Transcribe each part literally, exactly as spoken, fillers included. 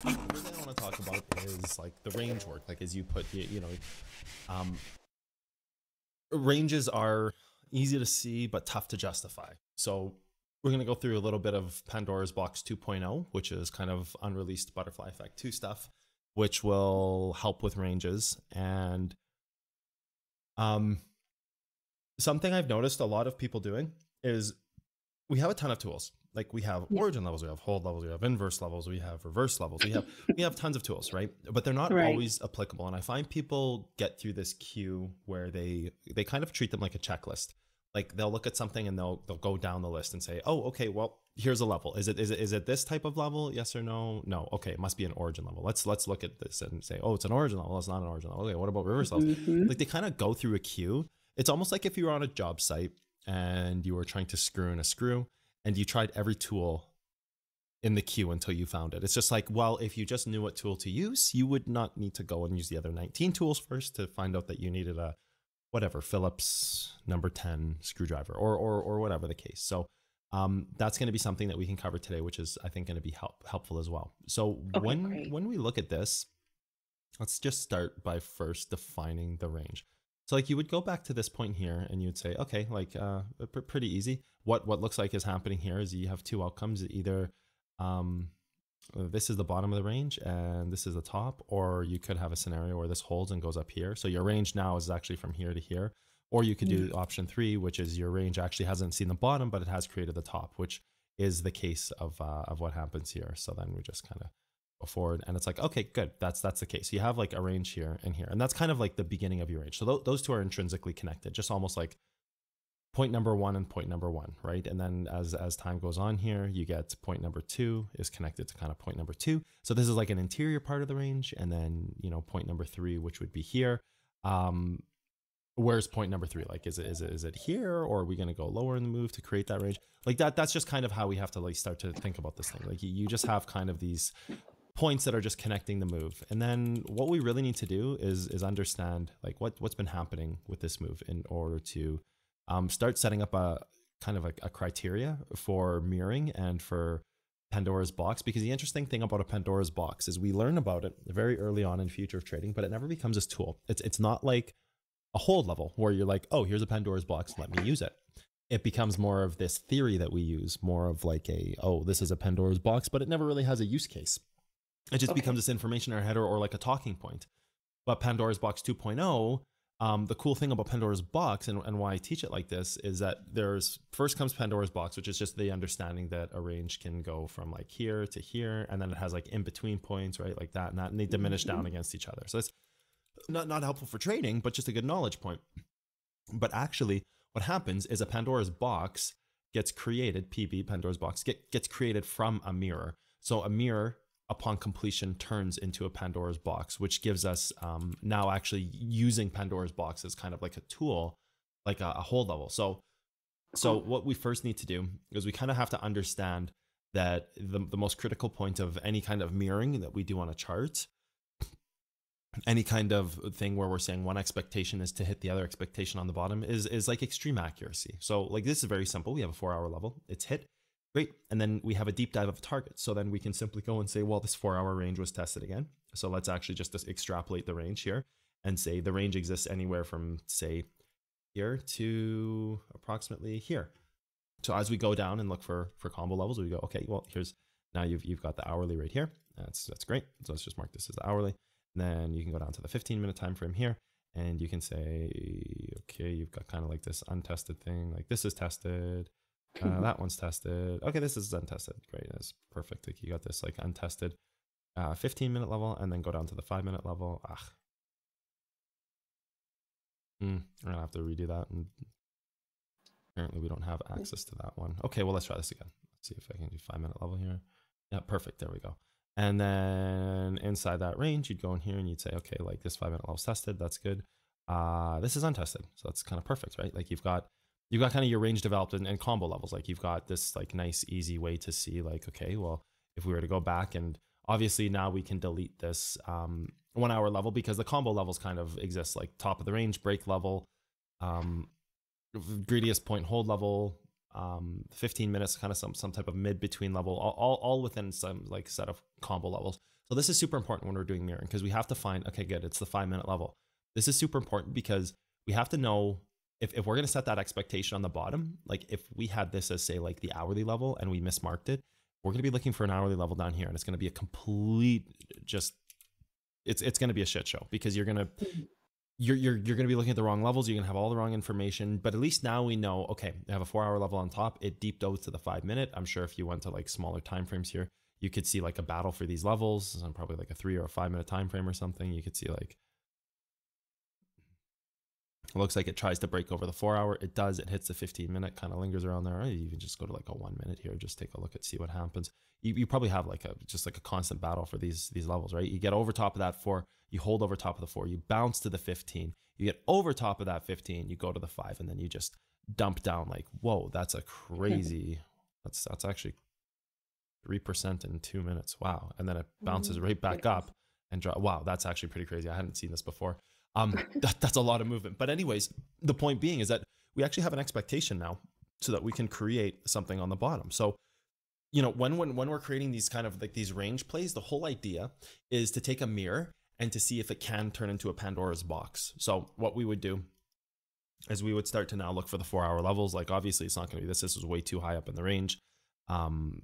The first thing I want to talk about is like the range work. Like as you put, you, you know, um, ranges are easy to see, but tough to justify. So we're going to go through a little bit of Pandora's Box two point oh, which is kind of unreleased Butterfly Effect two stuff, which will help with ranges. And um, something I've noticed a lot of people doing is we have a ton of tools. Like we have yeah. origin levels, we have hold levels, we have inverse levels, we have reverse levels, we have we have tons of tools, right? But they're not right. always applicable. And I find people get through this queue where they they kind of treat them like a checklist. Like they'll look at something and they'll they'll go down the list and say, oh, okay, well, here's a level. Is it is it is it this type of level? Yes or no? No. Okay, it must be an origin level. Let's let's look at this and say, oh, it's an origin level. It's not an origin level. Okay, what about reverse levels? Mm-hmm. Like they kind of go through a queue. It's almost like if you were on a job site and you were trying to screw in a screw. And you tried every tool in the queue until you found it. It's just like, well, if you just knew what tool to use, you would not need to go and use the other nineteen tools first to find out that you needed a, whatever, Phillips number ten screwdriver or or or whatever the case. So um, that's going to be something that we can cover today, which is, I think, going to be help, helpful as well. So okay, when great. when we look at this, let's just start by first defining the range. So like you would go back to this point here and you'd say, okay, like uh, pr pretty easy. What what looks like is happening here is you have two outcomes. Either um, this is the bottom of the range and this is the top, or you could have a scenario where this holds and goes up here. So your range now is actually from here to here. Or you could do option three, which is your range actually hasn't seen the bottom, but it has created the top, which is the case of, uh, of what happens here. So then we just kind of forward and it's like, okay, good, that's that's the case. You have like a range here and here, and that's kind of like the beginning of your range. So th those two are intrinsically connected, just almost like point number one and point number one, right? And then as as time goes on here, you get point number two is connected to kind of point number two. So this is like an interior part of the range, and then, you know, point number three, which would be here. Um where's point number three? Like is it is it is it here, or are we going to go lower in the move to create that range? Like that that's just kind of how we have to like start to think about this thing. Like you, you just have kind of these points that are just connecting the move. And then what we really need to do is is understand like what what's been happening with this move in order to um, start setting up a kind of a, a criteria for mirroring and for Pandora's box. Because the interesting thing about a Pandora's box is we learn about it very early on in Future of Trading, but it never becomes this tool. It's it's not like a hold level where you're like, oh, here's a Pandora's box, let me use it. It becomes more of this theory that we use, more of like a, oh, this is a Pandora's box, but it never really has a use case. It just okay. becomes this information or header or like a talking point. But Pandora's Box two point oh, um, the cool thing about Pandora's Box and, and why I teach it like this is that there's first comes Pandora's Box, which is just the understanding that a range can go from like here to here. And then it has like in between points, right? Like that and that, and they diminish down against each other. So that's not, not helpful for trading, but just a good knowledge point. But actually what happens is a Pandora's Box gets created, P B, Pandora's Box get, gets created from a mirror. So a mirror upon completion turns into a Pandora's box, which gives us um, now actually using Pandora's box as kind of like a tool, like a, a hold level. So, so what we first need to do is we kind of have to understand that the, the most critical point of any kind of mirroring that we do on a chart, any kind of thing where we're saying one expectation is to hit the other expectation on the bottom is, is like extreme accuracy. So like this is very simple. We have a four hour level, it's hit. Great. And then we have a deep dive of a target. So then we can simply go and say, well, this four hour range was tested again. So let's actually just extrapolate the range here and say the range exists anywhere from, say, here to approximately here. So as we go down and look for, for combo levels, we go, okay, well, here's now you've, you've got the hourly right here. That's, that's great. So let's just mark this as the hourly. And then you can go down to the fifteen minute time frame here. And you can say, okay, you've got kind of like this untested thing, like this is tested. Uh, that one's tested. Okay, this is untested. Great, that's perfect. Like you got this like untested uh, fifteen minute level, and then go down to the five minute level. Ah, mm, we're gonna have to redo that. And apparently, we don't have access to that one. Okay, well let's try this again. Let's see if I can do five minute level here. Yeah, perfect. There we go. And then inside that range, you'd go in here and you'd say, okay, like this five minute level's tested. That's good. Uh, this is untested, so that's kind of perfect, right? Like you've got. You've got kind of your range developed and, and combo levels. Like you've got this like nice, easy way to see like, okay, well, if we were to go back and obviously now we can delete this um, one hour level because the combo levels kind of exist like top of the range, break level, um, greediest point hold level, um, fifteen minutes, kind of some some type of mid-between level, all, all, all within some like set of combo levels. So this is super important when we're doing mirroring, because we have to find, okay, good, it's the five minute level. This is super important because we have to know if, if we're going to set that expectation on the bottom, like if we had this as say like the hourly level and we mismarked it, we're going to be looking for an hourly level down here, and it's going to be a complete, just, it's, it's going to be a shit show, because you're going to, you're, you're, you're going to be looking at the wrong levels. You're going to have all the wrong information. But at least now we know, okay, I have a four hour level on top. It deep dives to the five minute. I'm sure if you went to like smaller time frames here, you could see like a battle for these levels, and probably like a three or a five minute time frame or something. You could see like, it looks like it tries to break over the four hour. It does. It hits the fifteen minute, kind of lingers around there. Or you can just go to like a one minute here. Just take a look at, see what happens. You, you probably have like a, just like a constant battle for these, these levels, right? You get over top of that four, you hold over top of the four, you bounce to the fifteen, you get over top of that fifteen, you go to the five, and then you just dump down like, whoa, that's a crazy, that's, that's actually three percent in two minutes. Wow. And then it bounces right back up and draw. Wow. That's actually pretty crazy. I hadn't seen this before. Um, that, that's a lot of movement. But anyways, the point being is that we actually have an expectation now, so that we can create something on the bottom. So, you know, when, when, when we're creating these kind of like these range plays, the whole idea is to take a mirror and to see if it can turn into a Pandora's box. So what we would do is we would start to now look for the four hour levels. Like, obviously it's not going to be this, this is way too high up in the range. Um,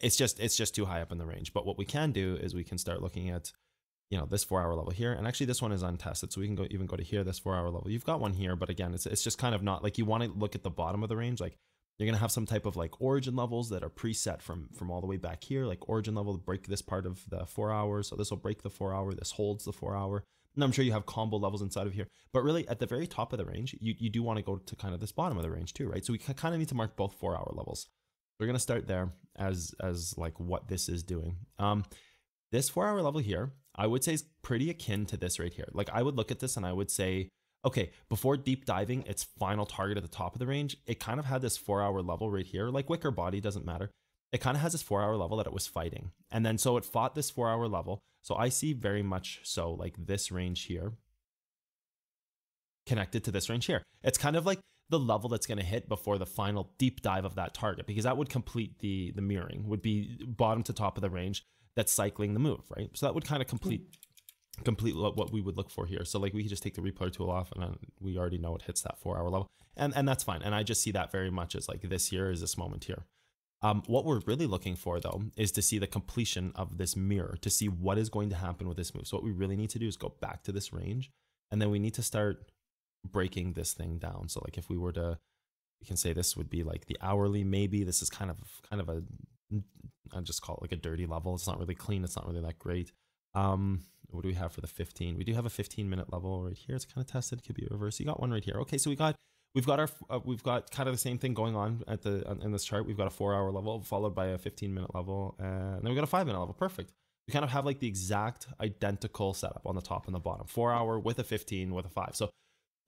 it's just, it's just too high up in the range. But what we can do is we can start looking at, you know, this four hour level here. And actually this one is untested, so we can go even go to here, this four hour level. You've got one here, but again, it's, it's just kind of not like, you want to look at the bottom of the range. Like, you're going to have some type of like origin levels that are preset from, from all the way back here, like origin level, break this part of the four hours. So this will break the four hour, this holds the four hour. And I'm sure you have combo levels inside of here, but really at the very top of the range, you, you do want to go to kind of this bottom of the range too, right? So we kind of need to mark both four hour levels. We're going to start there as, as like what this is doing. Um, this four hour level here, I would say is pretty akin to this right here. Like, I would look at this and I would say, okay, before deep diving its final target at the top of the range, it kind of had this four hour level right here, like wick or body, doesn't matter. It kind of has this four hour level that it was fighting. And then, so it fought this four hour level. So I see very much so like this range here connected to this range here. It's kind of like the level that's going to hit before the final deep dive of that target, because that would complete the, the mirroring, would be bottom to top of the range. That's cycling the move, right? So that would kind of complete complete what we would look for here. So like, we could just take the replayer tool off, and then we already know it hits that four hour level, and and that's fine. And I just see that very much as like this here is this moment here. Um, what we're really looking for though is to see the completion of this mirror, to see what is going to happen with this move. So what we really need to do is go back to this range, and then we need to start breaking this thing down. So like, if we were to, we can say this would be like the hourly, maybe this is kind of kind of a, I just call it like a dirty level. It's not really clean. It's not really that great. Um, what do we have for the fifteen? We do have a fifteen minute level right here. It's kind of tested. Could be reverse. You got one right here. Okay, so we got, we've got our, uh, we've got kind of the same thing going on at the in this chart. We've got a four hour level followed by a fifteen minute level, and then we got a five minute level. Perfect. We kind of have like the exact identical setup on the top and the bottom. Four hour with a fifteen with a five. So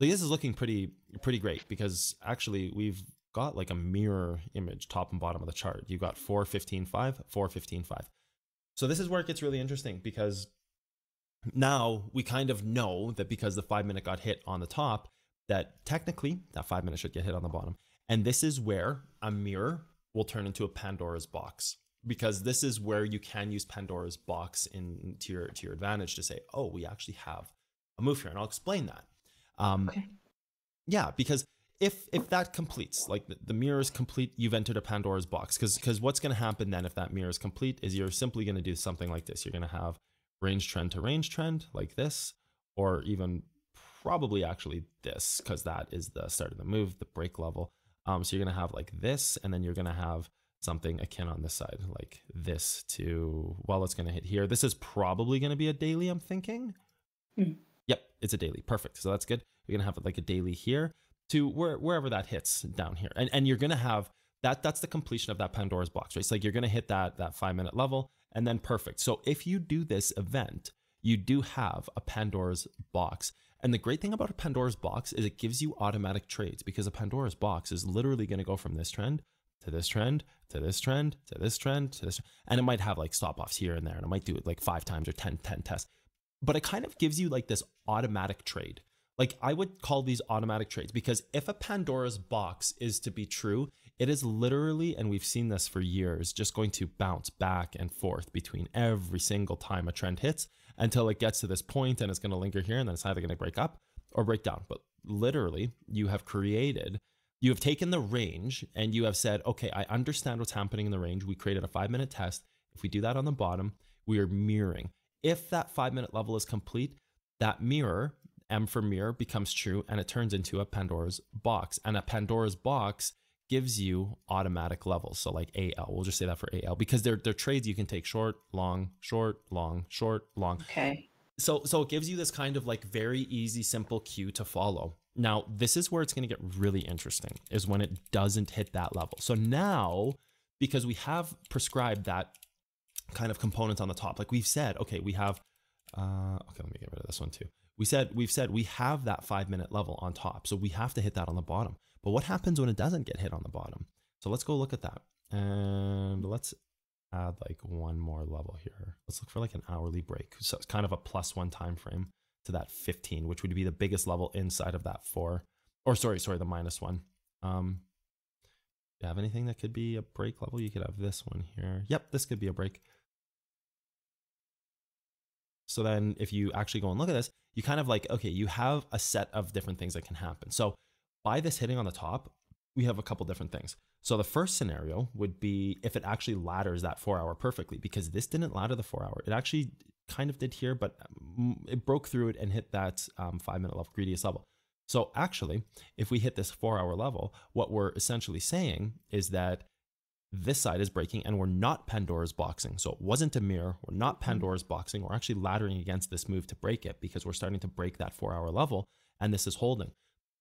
this is looking pretty pretty great, because actually we've got like a mirror image top and bottom of the chart. You got four fifteen five, four fifteen five. So this is where it gets really interesting, because now we kind of know that because the five minute got hit on the top, that technically that five minute should get hit on the bottom. And this is where a mirror will turn into a Pandora's box, because this is where you can use Pandora's box in to your, to your advantage to say, oh, we actually have a move here. And I'll explain that. Um, okay. Yeah, because If, if that completes, like the, the mirror is complete, you've entered a Pandora's box, because because what's going to happen then if that mirror is complete is you're simply going to do something like this. You're going to have range trend to range trend like this, or even probably actually this, because that is the start of the move, the break level. Um, so you're going to have like this, and then you're going to have something akin on this side like this to, well, it's going to hit here. This is probably going to be a daily, I'm thinking. Hmm. Yep, it's a daily. Perfect. So that's good. We're going to have like a daily here to where, wherever that hits down here. And, and you're going to have that, that's the completion of that Pandora's box, right? It's like, you're going to hit that, that five minute level, and then perfect. So if you do this event, you do have a Pandora's box. And the great thing about a Pandora's box is it gives you automatic trades, because a Pandora's box is literally going to go from this trend to this trend, to this trend, to this trend, to this. And it might have like stop offs here and there, and it might do it like five times or ten, ten tests, but it kind of gives you like this automatic trade. Like, I would call these automatic trades, because if a Pandora's box is to be true, it is literally, and we've seen this for years, just going to bounce back and forth between every single time a trend hits until it gets to this point, and it's going to linger here, and then it's either going to break up or break down. But literally, you have created, you have taken the range and you have said, okay, I understand what's happening in the range. We created a five minute test. If we do that on the bottom, we are mirroring. If that five minute level is complete, that mirror, M for mirror, becomes true, and it turns into a Pandora's box. And a Pandora's box gives you automatic levels. So like A L, we'll just say that for A L, because they're, they're trades you can take short, long, short, long, short, long. Okay. So, so it gives you this kind of like very easy, simple cue to follow. Now, this is where it's going to get really interesting, is when it doesn't hit that level. So now, because we have prescribed that kind of component on the top, like we've said, okay, we have, uh, okay, let me get rid of this one too. We said, we've said we have that five minute level on top, so we have to hit that on the bottom. But what happens when it doesn't get hit on the bottom? So let's go look at that. And let's add like one more level here. Let's look for like an hourly break. So it's kind of a plus one time frame to that fifteen, which would be the biggest level inside of that four, or sorry, sorry, the minus one. Um, do you have anything that could be a break level? You could have this one here. Yep, this could be a break. So then if you actually go and look at this, you kind of like, okay, you have a set of different things that can happen. So by this hitting on the top, we have a couple different things. So the first scenario would be if it actually ladders that four hour perfectly, because this didn't ladder the four hour. It actually kind of did here, but it broke through it and hit that um, five minute level, greediest level. So actually, if we hit this four hour level, what we're essentially saying is that this side is breaking and we're not Pandora's boxing. So it wasn't a mirror. We're not Pandora's boxing. We're actually laddering against this move to break it, because we're starting to break that four hour level, and this is holding.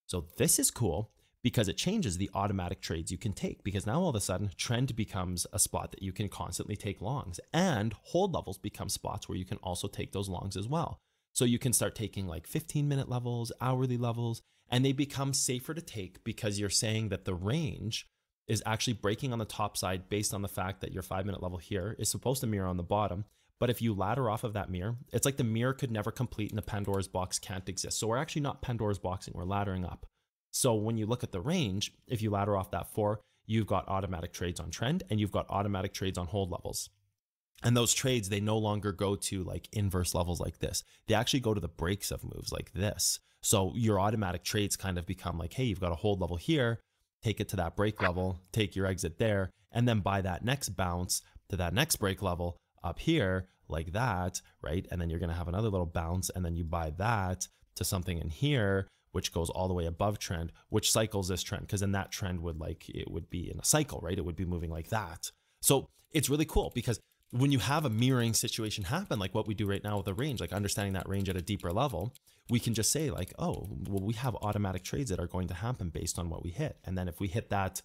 So this is cool, because it changes the automatic trades you can take, because now all of a sudden trend becomes a spot that you can constantly take longs, and hold levels become spots where you can also take those longs as well. So you can start taking like fifteen minute levels, hourly levels, and they become safer to take, because you're saying that the range is actually breaking on the top side based on the fact that your five minute level here is supposed to mirror on the bottom. But if you ladder off of that mirror, it's like the mirror could never complete and the Pandora's box can't exist. So we're actually not Pandora's boxing, we're laddering up. So when you look at the range, if you ladder off that four, you've got automatic trades on trend, and you've got automatic trades on hold levels. And those trades, they no longer go to like inverse levels like this. They actually go to the breaks of moves like this. So your automatic trades kind of become like, hey, you've got a hold level here, take it to that break level, take your exit there, and then buy that next bounce to that next break level up here like that, right? And then you're gonna have another little bounce, and then you buy that to something in here, which goes all the way above trend, which cycles this trend, because then that trend would like, it would be in a cycle, right? It would be moving like that. So it's really cool, because when you have a mirroring situation happen, like what we do right now with the range, like understanding that range at a deeper level, we can just say like, oh, well, we have automatic trades that are going to happen based on what we hit. And then if we hit that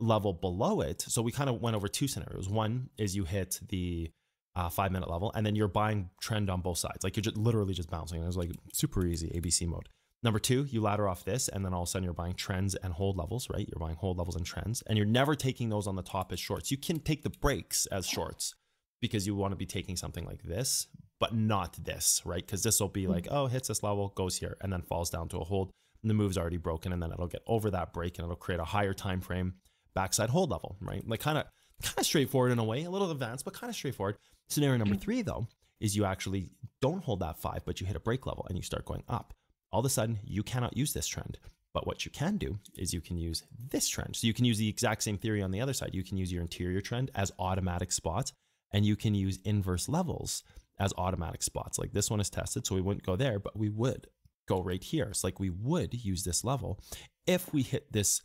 level below it, so we kind of went over two scenarios. One is you hit the uh, five minute level, and then you're buying trend on both sides. Like you're just literally just bouncing. It was like super easy A B C mode. Number two, you ladder off this, and then all of a sudden you're buying trends and hold levels, right? You're buying hold levels and trends, and you're never taking those on the top as shorts. You can take the breaks as shorts, because you want to be taking something like this, but not this, right? Because this will be like, oh, hits this level, goes here, and then falls down to a hold, and the move's already broken, and then it'll get over that break, and it'll create a higher time frame backside hold level, right? Like kind of kind of straightforward in a way, a little advanced, but kind of straightforward. Scenario number three, though, is you actually don't hold that five, but you hit a break level, and you start going up. All of a sudden, you cannot use this trend. But what you can do is you can use this trend. So you can use the exact same theory on the other side. You can use your interior trend as automatic spots, and you can use inverse levels as automatic spots. Like this one is tested, so we wouldn't go there, but we would go right here. It's like we would use this level. If we hit this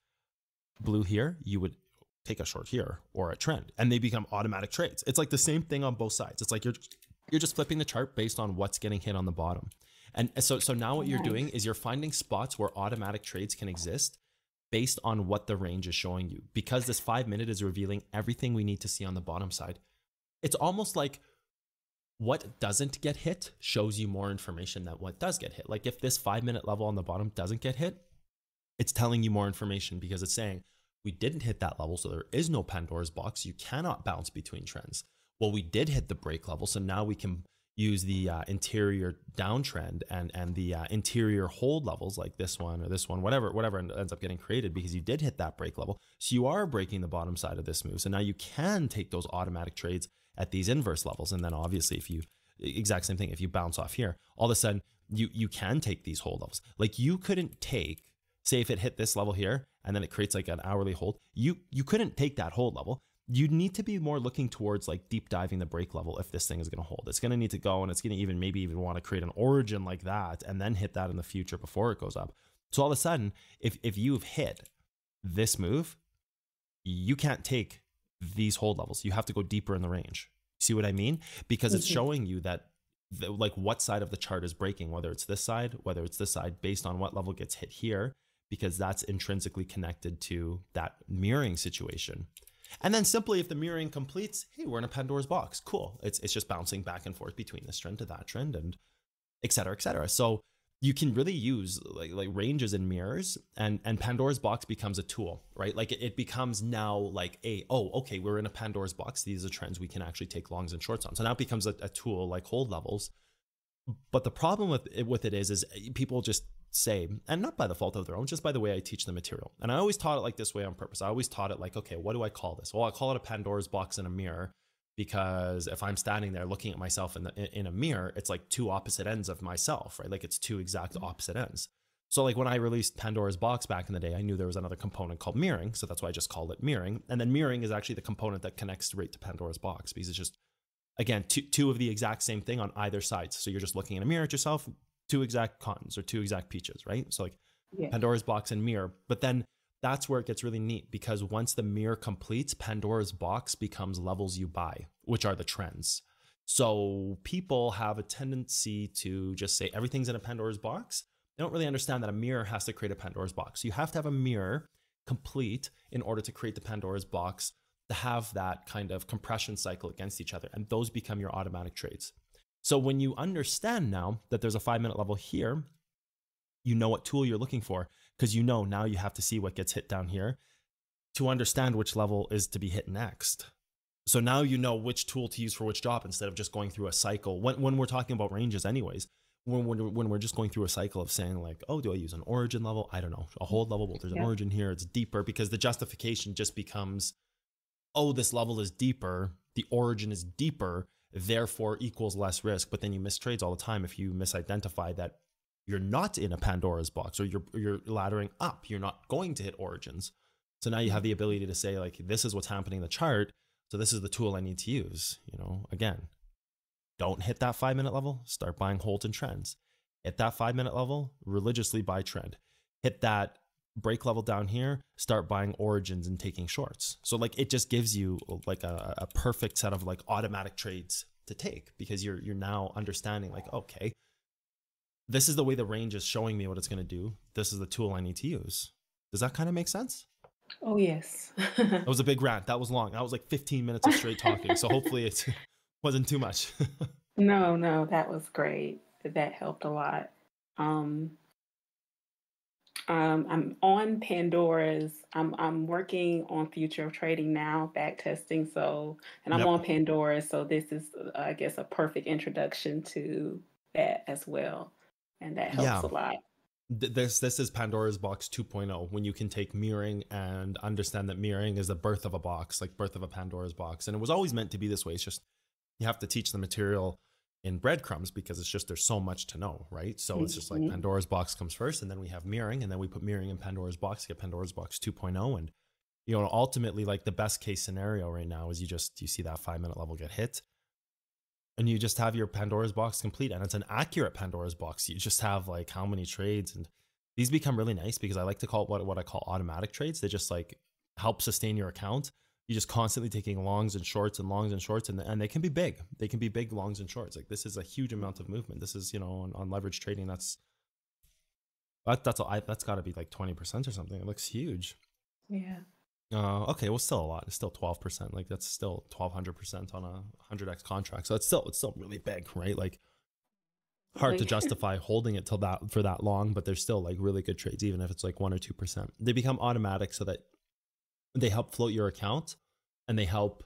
blue here, you would take a short here or a trend, and they become automatic trades. It's like the same thing on both sides. It's like you're you're just flipping the chart based on what's getting hit on the bottom. And so, so now what you're doing is you're finding spots where automatic trades can exist based on what the range is showing you, because this five minute is revealing everything we need to see on the bottom side. It's almost like what doesn't get hit shows you more information than what does get hit. Like if this five minute level on the bottom doesn't get hit, it's telling you more information, because it's saying we didn't hit that level, so there is no Pandora's box. You cannot bounce between trends. Well, we did hit the break level, so now we can use the uh, interior downtrend and and the uh, interior hold levels like this one or this one, whatever whatever ends up getting created, because you did hit that break level. So you are breaking the bottom side of this move. So now you can take those automatic trades at these inverse levels. And then obviously if you, exact same thing, if you bounce off here, all of a sudden you, you can take these hold levels. Like you couldn't take, say if it hit this level here and then it creates like an hourly hold, you, you couldn't take that hold level. You'd need to be more looking towards like deep diving the break level if this thing is going to hold. It's going to need to go, and it's going to even maybe even want to create an origin like that and then hit that in the future before it goes up. So all of a sudden, if, if you've hit this move, you can't take these hold levels. You have to go deeper in the range. See what I mean? Because it's showing you that the, like what side of the chart is breaking, whether it's this side, whether it's this side, based on what level gets hit here, because that's intrinsically connected to that mirroring situation. And then simply if the mirroring completes, hey, we're in a Pandora's box. Cool. It's, it's just bouncing back and forth between this trend to that trend and et cetera, et cetera. So you can really use like, like ranges and mirrors, and, and Pandora's box becomes a tool, right? Like it, it becomes now like a, oh, okay, we're in a Pandora's box. These are trends we can actually take longs and shorts on. So now it becomes a, a tool like hold levels. But the problem with it, with it is, is people just say, and not by the fault of their own, just by the way I teach the material. And I always taught it like this way on purpose. I always taught it like, okay, what do I call this? Well, I call it a Pandora's box and a mirror, because if I'm standing there looking at myself in, the, in a mirror, it's like two opposite ends of myself, right? Like it's two exact opposite ends. So like when I released Pandora's box back in the day, I knew there was another component called mirroring. So that's why I just called it mirroring. And then mirroring is actually the component that connects right to Pandora's box, because it's just, again, two, two of the exact same thing on either side. So you're just looking in a mirror at yourself, two exact cottons or two exact peaches, right? So like yeah. Pandora's box and mirror. But then that's where it gets really neat, because once the mirror completes, Pandora's box becomes levels you buy, which are the trends. So people have a tendency to just say everything's in a Pandora's box. They don't really understand that a mirror has to create a Pandora's box. So you have to have a mirror complete in order to create the Pandora's box, to have that kind of compression cycle against each other. And those become your automatic trades. So when you understand now that there's a five minute level here, you know what tool you're looking for, because you know now you have to see what gets hit down here to understand which level is to be hit next. So now you know which tool to use for which job, instead of just going through a cycle. When, when we're talking about ranges anyways, when we're, when we're just going through a cycle of saying like, oh, do I use an origin level? I don't know, a hold level, well, there's an yeah. origin here, it's deeper, because the justification just becomes, oh, this level is deeper, the origin is deeper, therefore equals less risk. But then you miss trades all the time if you misidentify that you're not in a Pandora's box, or you're, you're laddering up, you're not going to hit origins. So now you have the ability to say like, this is what's happening in the chart, so this is the tool I need to use. You know, again, don't hit that five minute level, start buying holds and trends. Hit that five minute level, religiously buy trend. Hit that break level down here, start buying origins and taking shorts. So like it just gives you like a, a perfect set of like automatic trades to take, because you're you're now understanding like, okay, this is the way the range is showing me what it's going to do. This is the tool I need to use. Does that kind of make sense? Oh, yes. That was a big rant. That was long. That was like fifteen minutes of straight talking. So hopefully it wasn't too much. No, no, that was great. That helped a lot. Um, um, I'm on Pandora's. I'm, I'm working on Future of Trading now, back testing. So, and I'm yep. on Pandora's. So this is, uh, I guess, a perfect introduction to that as well. And that helps yeah. a lot. This, this is Pandora's box two point oh, when you can take mirroring and understand that mirroring is the birth of a box, like birth of a Pandora's box. And it was always meant to be this way. It's just, you have to teach the material in breadcrumbs, because it's just, there's so much to know, right? So mm-hmm. it's just like Pandora's box comes first, and then we have mirroring, and then we put mirroring in Pandora's box to get Pandora's box two point oh. And, you know, ultimately like the best case scenario right now is you just, you see that five minute level get hit, and you just have your Pandora's box complete, and it's an accurate Pandora's box. You just have like how many trades, and these become really nice, because I like to call it what, what I call automatic trades. They just like help sustain your account. You're just constantly taking longs and shorts and longs and shorts, and, and they can be big. They can be big longs and shorts. Like this is a huge amount of movement. This is, you know, on, on leverage trading, that's, that, that's, I, that's gotta be like twenty percent or something. It looks huge. Yeah. Uh, okay, well, still a lot. It's still twelve percent. Like that's still twelve hundred percent on a one hundred X contract. So it's still, it's still really big, right? Like hard to justify holding it till that for that long, but there's still like really good trades, even if it's like one or two percent. They become automatic, so that they help float your account, and they help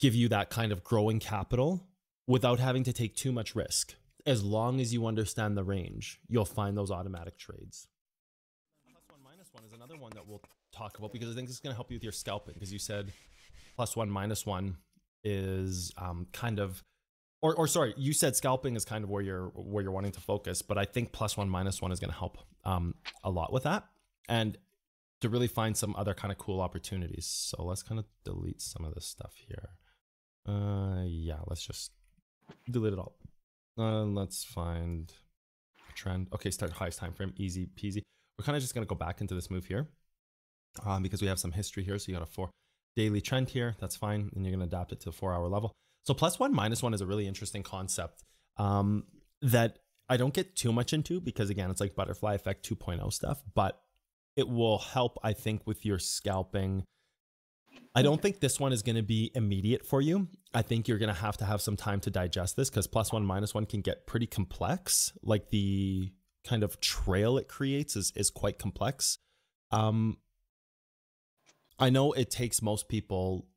give you that kind of growing capital without having to take too much risk. As long as you understand the range, you'll find those automatic trades. Plus one, minus one is another one that we'll talk about, because I think this is going to help you with your scalping, because you said plus one, minus one is um, kind of, or, or sorry, you said scalping is kind of where you're, where you're wanting to focus, but I think plus one, minus one is going to help um, a lot with that, and to really find some other kind of cool opportunities. So let's kind of delete some of this stuff here. Uh, yeah, let's just delete it all. Uh, let's find a trend. Okay, start highest time frame, easy peasy. We're kind of just going to go back into this move here um, because we have some history here. So you got a four daily trend here. That's fine. And you're going to adapt it to the four hour level. So plus one, minus one is a really interesting concept um, that I don't get too much into, because again, it's like butterfly effect two point oh stuff, but it will help, I think, with your scalping. I don't think this one is going to be immediate for you. I think you're going to have to have some time to digest this, because plus one, minus one can get pretty complex. Like the kind of trail it creates is, is quite complex. Um, I know it takes most people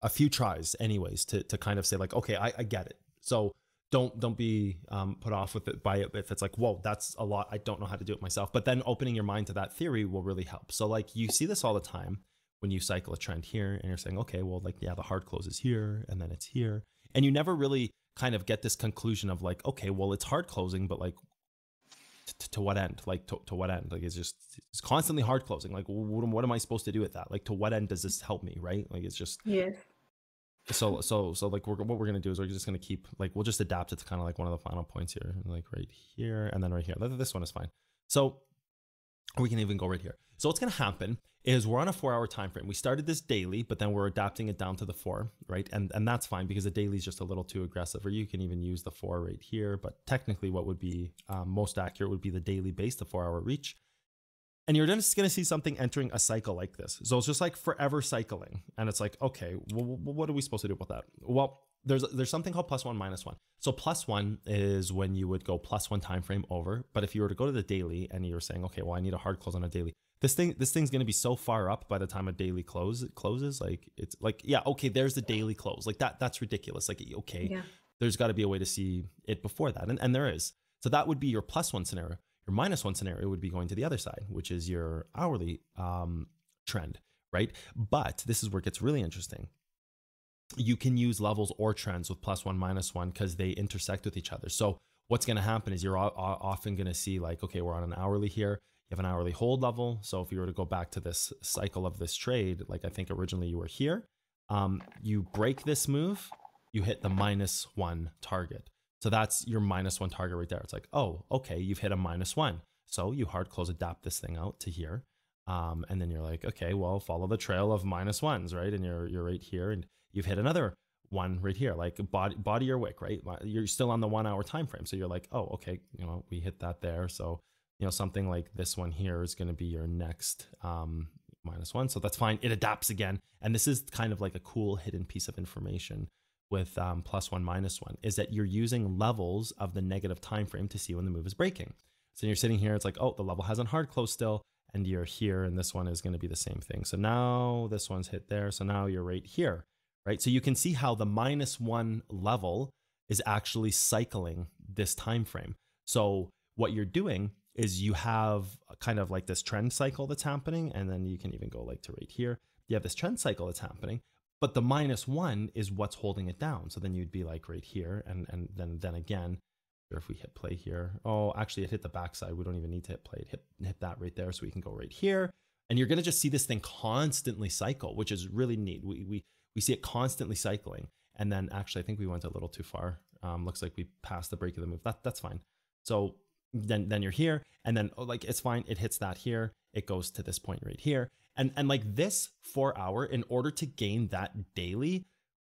a few tries anyways to, to kind of say like, okay, I, I get it. So Don't don't be um, put off with it by it if it's like, whoa, that's a lot. I don't know how to do it myself. But then opening your mind to that theory will really help. So like you see this all the time when you cycle a trend here and you're saying, okay, well, like, yeah, the hard close is here and then it's here. And you never really kind of get this conclusion of like, okay, well, it's hard closing, but like to, to what end? Like to, to what end? Like it's just it's constantly hard closing. Like what, what am I supposed to do with that? Like to what end does this help me? Right? Like it's just. Yeah. So, so, so like we're, what we're going to do is we're just going to keep like, we'll just adapt it to kind of like one of the final points here, like right here and then right here. This one is fine. So we can even go right here. So what's going to happen is we're on a four hour time frame. We started this daily, but then we're adapting it down to the four, right? And, and that's fine because the daily is just a little too aggressive, or you can even use the four right here. But technically what would be um, most accurate would be the daily base, the four hour reach. And you're just going to see something entering a cycle like this. So it's just like forever cycling. And it's like, okay, well, what are we supposed to do about that? Well, there's there's something called plus one, minus one. So plus one is when you would go plus one time frame over. But if you were to go to the daily and you're saying, okay, well, I need a hard close on a daily. This thing, this thing's going to be so far up by the time a daily close it closes. Like it's like, yeah, okay, there's the daily close. Like that, that's ridiculous. Like, okay, yeah. There's got to be a way to see it before that. And, and there is. So that would be your plus one scenario. Your minus one scenario would be going to the other side, which is your hourly um, trend, right? But this is where it gets really interesting. You can use levels or trends with plus one, minus one, because they intersect with each other. So what's going to happen is you're often going to see like, okay, we're on an hourly here. You have an hourly hold level. So if you were to go back to this cycle of this trade, like I think originally you were here, um, you break this move, you hit the minus one target. So that's your minus one target right there. It's like, oh, okay, you've hit a minus one. So you hard close, adapt this thing out to here. Um, and then you're like, okay, well, follow the trail of minus ones, right? And you're, you're right here and you've hit another one right here, like body, body or wick, right? You're still on the one hour time frame. So you're like, oh, okay, you know, we hit that there. So, you know, something like this one here is going to be your next um, minus one. So that's fine. It adapts again. And this is kind of like a cool hidden piece of information with um, plus one, minus one, is that you're using levels of the negative time frame to see when the move is breaking. So you're sitting here, it's like, oh, the level hasn't hard closed still, and you're here, and this one is gonna be the same thing. So now this one's hit there, so now you're right here, right? So you can see how the minus one level is actually cycling this time frame. So what you're doing is you have kind of like this trend cycle that's happening, and then you can even go like to right here. You have this trend cycle that's happening, but the minus one is what's holding it down. So then you'd be like right here. And, and then, then again, or if we hit play here, oh, actually it hit the backside. We don't even need to hit play. It hit, hit that right there. So we can go right here and you're going to just see this thing constantly cycle, which is really neat. We, we, we see it constantly cycling. And then actually, I think we went a little too far. Um, looks like we passed the break of the move. That that's fine. So then, then you're here and then oh, like, it's fine. It hits that here. It goes to this point right here. And, and like this four hour, in order to gain that daily,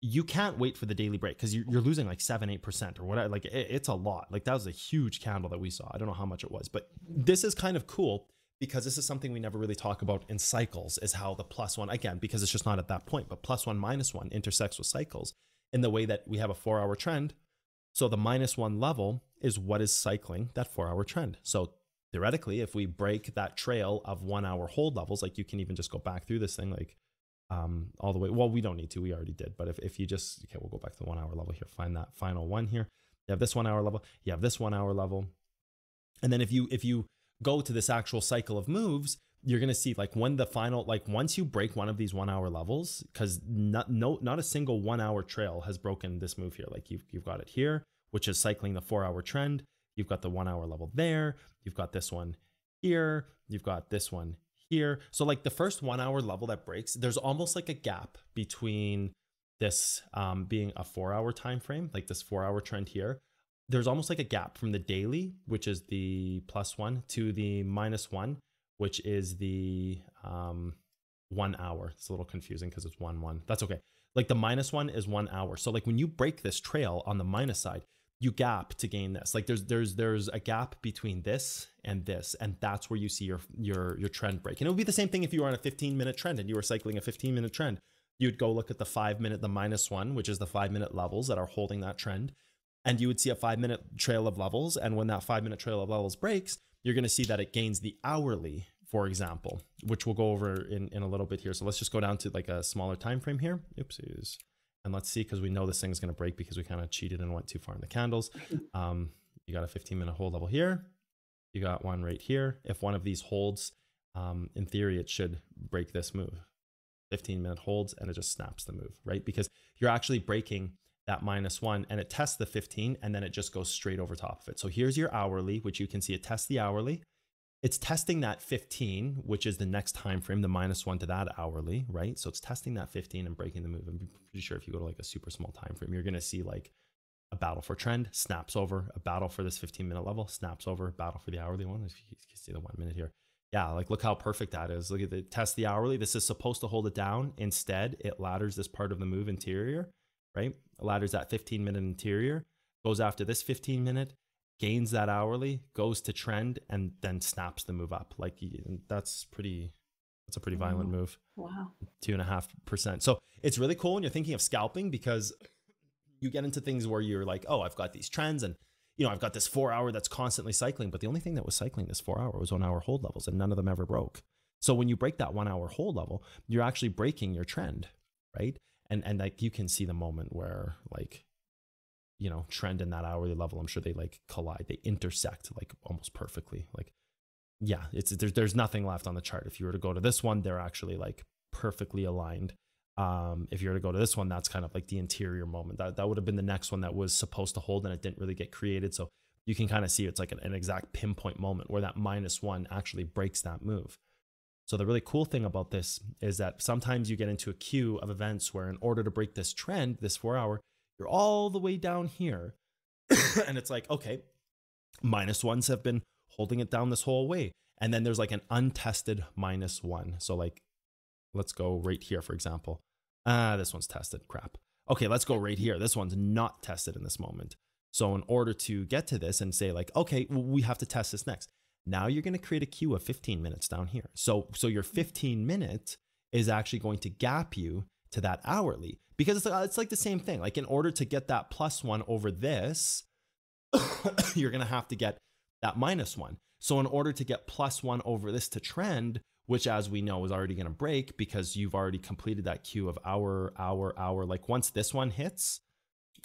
you can't wait for the daily break because you're, you're losing like seven, eight percent or whatever. Like it, it's a lot. Like that was a huge candle that we saw. I don't know how much it was, but this is kind of cool because this is something we never really talk about in cycles, is how the plus one, again, because it's just not at that point, but plus one, minus one intersects with cycles in the way that we have a four hour trend. So the minus one level is what is cycling that four hour trend. So theoretically, if we break that trail of one hour hold levels, like you can even just go back through this thing, like um, all the way. Well, we don't need to, we already did. But if, if you just, okay, we'll go back to the one hour level here, find that final one here. You have this one hour level, you have this one hour level. And then if you, if you go to this actual cycle of moves, you're going to see like when the final, like once you break one of these one hour levels, because not, no, not a single one hour trail has broken this move here. Like you've, you've got it here, which is cycling the four hour trend. You've got the one hour level there. You've got this one here. You've got this one here. So like the first one hour level that breaks, there's almost like a gap between this um, being a four hour time frame, like this four hour trend here. There's almost like a gap from the daily, which is the plus one, to the minus one, which is the um, one hour. It's a little confusing because it's one, one. That's okay. Like the minus one is one hour. So like when you break this trail on the minus side, you gap to gain this. Like there's there's there's a gap between this and this, and that's where you see your your your trend break. And it would be the same thing if you were on a fifteen minute trend and you were cycling a fifteen minute trend. You'd go look at the five minute, the minus one, which is the five minute levels that are holding that trend. And you would see a five minute trail of levels. And when that five minute trail of levels breaks, you're going to see that it gains the hourly, for example, which we'll go over in, in a little bit here. So let's just go down to like a smaller time frame here. Oopsies. And let's see, because we know this thing's going to break because we kind of cheated and went too far in the candles. Um, you got a fifteen minute hold level here. You got one right here. If one of these holds, um, in theory, it should break this move. fifteen minute holds, and it just snaps the move, right? Because you're actually breaking that minus one, and it tests the fifteen, and then it just goes straight over top of it. So here's your hourly, which you can see it tests the hourly. It's testing that fifteen, which is the next time frame, the minus one to that hourly, right? So it's testing that fifteen and breaking the move. I'm pretty sure if you go to like a super small time frame, you're gonna see like a battle for trend, snaps over, a battle for this fifteen minute level, snaps over, battle for the hourly one. If you can see the one minute here. Yeah, like look how perfect that is. Look at the test the hourly. This is supposed to hold it down. Instead, it ladders this part of the move interior, right? Ladders that fifteen minute interior, goes after this fifteen minute, gains that hourly, goes to trend, and then snaps the move up. Like that's pretty, that's a pretty violent move. Wow. Two and a half percent. So it's really cool when you're thinking of scalping, because you get into things where you're like, oh, I've got these trends and, you know, I've got this four hour that's constantly cycling, but the only thing that was cycling this four hour was one hour hold levels, and none of them ever broke. So when you break that one hour hold level, you're actually breaking your trend, right? And, and like you can see the moment where like, you know, trend in that hourly level, I'm sure they like collide, they intersect like almost perfectly. Like, yeah, it's there's, there's nothing left on the chart. If you were to go to this one, they're actually like perfectly aligned. Um, if you were to go to this one, that's kind of like the interior moment. That, that would have been the next one that was supposed to hold, and it didn't really get created. So you can kind of see it's like an, an exact pinpoint moment where that minus one actually breaks that move. So the really cool thing about this is that sometimes you get into a queue of events where in order to break this trend, this four hour, you're all the way down here. And it's like, okay, minus ones have been holding it down this whole way. And then there's like an untested minus one. So like, let's go right here, for example. Ah, this one's tested, crap. Okay, let's go right here. This one's not tested in this moment. So in order to get to this and say like, okay, well, we have to test this next. Now you're going to create a queue of fifteen minutes down here. So, so your fifteen minute is actually going to gap you to that hourly, because it's, it's like the same thing. Like in order to get that plus one over this, you're going to have to get that minus one. So in order to get plus one over this to trend, which as we know is already going to break because you've already completed that queue of hour, hour, hour. Like once this one hits,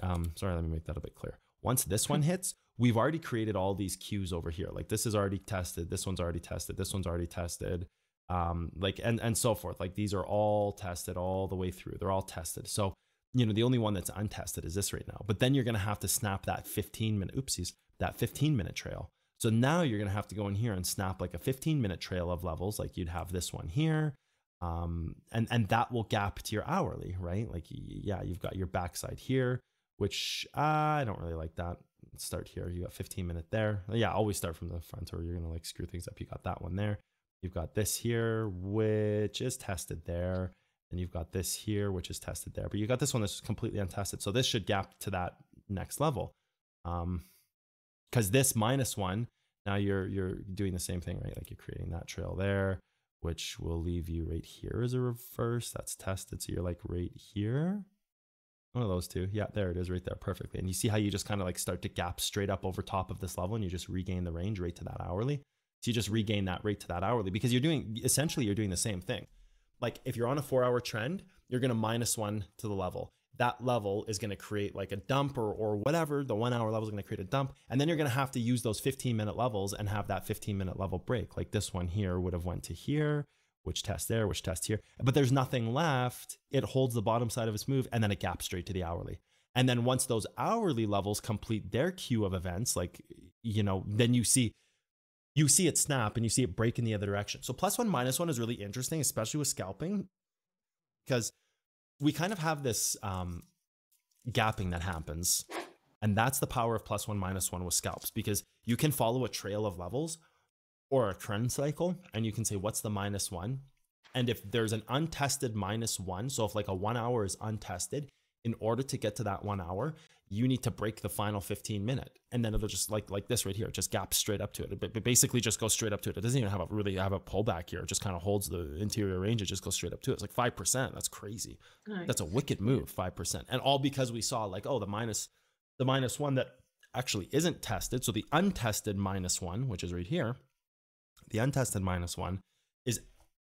um, sorry, let me make that a bit clear. Once this one hits, we've already created all these queues over here. Like this is already tested. This one's already tested. This one's already tested. Um, like, and, and so forth. Like these are all tested all the way through. They're all tested. So, you know, the only one that's untested is this right now, but then you're going to have to snap that fifteen minute, oopsies, that fifteen minute trail. So now you're going to have to go in here and snap like a fifteen minute trail of levels. Like you'd have this one here. Um, and, and that will gap to your hourly, right? Like, yeah, you've got your backside here, which uh, I don't really like that. Let's start here. You got fifteen minute there. Yeah, always start from the front or you're going to like screw things up. You got that one there. You've got this here, which is tested there. And you've got this here, which is tested there. But you got this one that's completely untested. So this should gap to that next level. Um, because this minus one, now you're, you're doing the same thing, right? Like you're creating that trail there, which will leave you right here as a reverse. That's tested. So you're like right here. One of those two. Yeah, there it is right there. Perfectly. And you see how you just kind of like start to gap straight up over top of this level and you just regain the range right to that hourly. So you just regain that rate to that hourly because you're doing, essentially you're doing the same thing. like if you're on a four hour trend, you're going to minus one to the level. That level is going to create like a dump or, or whatever. The one hour level is going to create a dump. And then you're going to have to use those fifteen minute levels and have that fifteen minute level break. Like this one here would have went to here, which test there, which test here, but there's nothing left. It holds the bottom side of its move and then it gaps straight to the hourly. And then once those hourly levels complete their queue of events, like, you know, then you see, you see it snap and you see it break in the other direction. So plus one, minus one is really interesting, especially with scalping, because we kind of have this um, gapping that happens. And that's the power of plus one, minus one with scalps, because you can follow a trail of levels or a trend cycle and you can say, what's the minus one? And if there's an untested minus one, so if like a one hour is untested, in order to get to that one hour, you need to break the final fifteen minute. And then it'll just like, like this right here, it just gaps straight up to it. It basically just goes straight up to it. It doesn't even have a really have a pullback here. It just kind of holds the interior range. It just goes straight up to it. It's like five percent. That's crazy. Nice. That's a wicked move, five percent. And all because we saw like, oh, the minus, the minus one that actually isn't tested. So the untested minus one, which is right here, the untested minus one is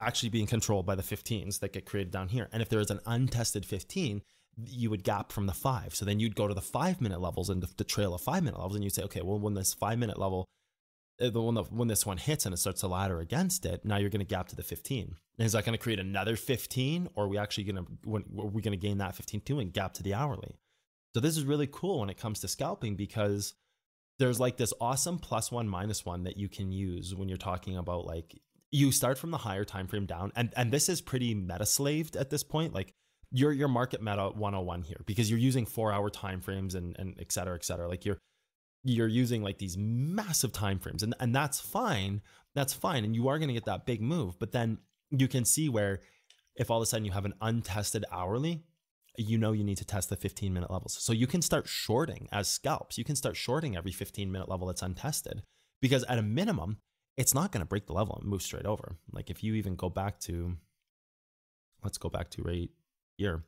actually being controlled by the fifteens that get created down here. And if there is an untested fifteen, you would gap from the five. So then you'd go to the five minute levels and the trail of five minute levels. And you'd say, okay, well, when this five minute level, the one, when this one hits and it starts to ladder against it, now you're going to gap to the fifteen. And is that going to create another fifteen? Or are we actually going to, when, are we going to gain that fifteen too and gap to the hourly? So this is really cool when it comes to scalping, because there's like this awesome plus one, minus one that you can use when you're talking about, like, you start from the higher time frame down. And, and this is pretty meta slaved at this point. Like, Your your market meta one oh one here, because you're using four hour time frames and and et cetera, et cetera. Like you're you're using like these massive time frames, and and that's fine, that's fine, and you are going to get that big move. But then you can see where if all of a sudden you have an untested hourly, you know you need to test the fifteen minute levels. So you can start shorting as scalps. You can start shorting every fifteen minute level that's untested, because at a minimum, it's not going to break the level and move straight over. Like if you even go back to, let's go back to rate. Here,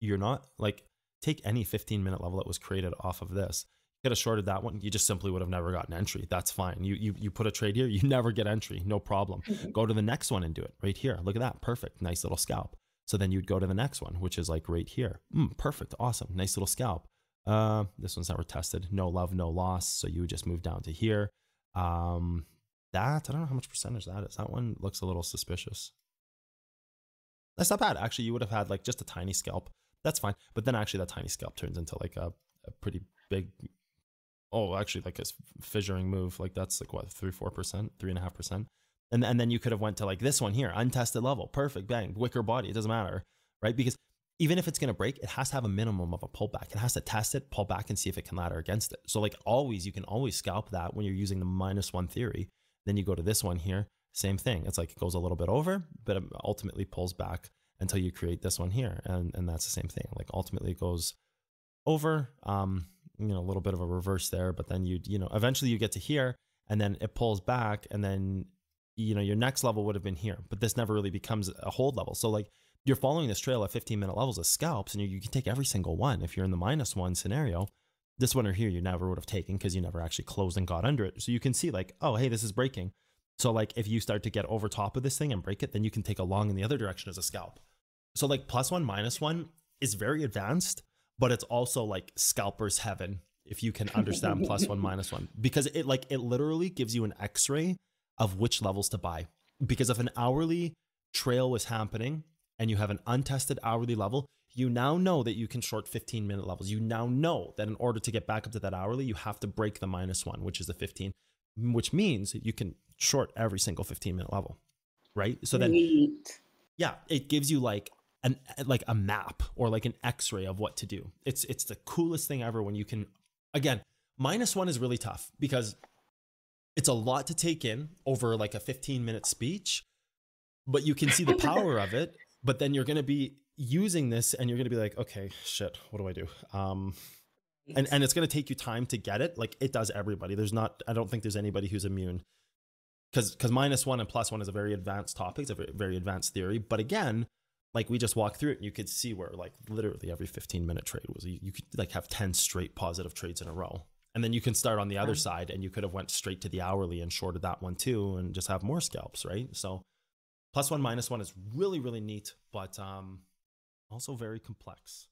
you're not like, take any fifteen minute level that was created off of this. You could have shorted that one. You just simply would have never gotten entry. That's fine. You, you, you put a trade here, you never get entry. No problem. Go to the next one and do it right here. Look at that. Perfect. Nice little scalp. So then you'd go to the next one, which is like right here. Mm, perfect. Awesome. Nice little scalp. Uh, this one's never tested. No love, no loss. So you would just move down to here. Um, that, I don't know how much percentage that is. That one looks a little suspicious. That's not bad. Actually, you would have had like just a tiny scalp. That's fine. But then actually that tiny scalp turns into like a, a pretty big, oh, actually like a fissuring move. Like that's like what, three, four percent, three and a half percent. And and then you could have went to like this one here, untested level. Perfect. Bang, wicker body. It doesn't matter. Right. Because even if it's going to break, it has to have a minimum of a pullback. It has to test it, pull back and see if it can ladder against it. So like always, you can always scalp that when you're using the minus one theory. Then you go to this one here. Same thing. It's like it goes a little bit over, but it ultimately pulls back until you create this one here. And, and that's the same thing. Like ultimately it goes over, um, you know, a little bit of a reverse there, but then you, you know, eventually you get to here and then it pulls back and then, you know, your next level would have been here, but this never really becomes a hold level. So like you're following this trail at fifteen minute levels of scalps and you, you can take every single one. If you're in the minus one scenario, this one or here, you never would have taken because you never actually closed and got under it. So you can see like, oh, hey, this is breaking. So like if you start to get over top of this thing and break it, then you can take a long in the other direction as a scalp. So like plus one, minus one is very advanced, but it's also like scalper's heaven if you can understand plus one, minus one, because it like it literally gives you an x-ray of which levels to buy. Because if an hourly trail was happening and you have an untested hourly level, you now know that you can short fifteen minute levels. You now know that in order to get back up to that hourly, you have to break the minus one, which is the fifteen, which means you can short every single fifteen minute level, right? So then, Neat. yeah, it gives you like an like a map or like an x-ray of what to do. It's it's the coolest thing ever when you can. Again, minus one is really tough because it's a lot to take in over like a fifteen minute speech, but you can see the power of it. But then you're going to be using this and you're going to be like, okay, shit, what do I do? Um, and and it's going to take you time to get it. Like it does everybody. There's not, I don't think there's anybody who's immune. Because because minus one and plus one is a very advanced topic, it's a very advanced theory. But again, like we just walked through it, and you could see where like literally every fifteen minute trade was, you, you could like have ten straight positive trades in a row. And then you can start on the other side and you could have went straight to the hourly and shorted that one too and just have more scalps, right? So Plus one, minus one is really, really neat, but um, also very complex.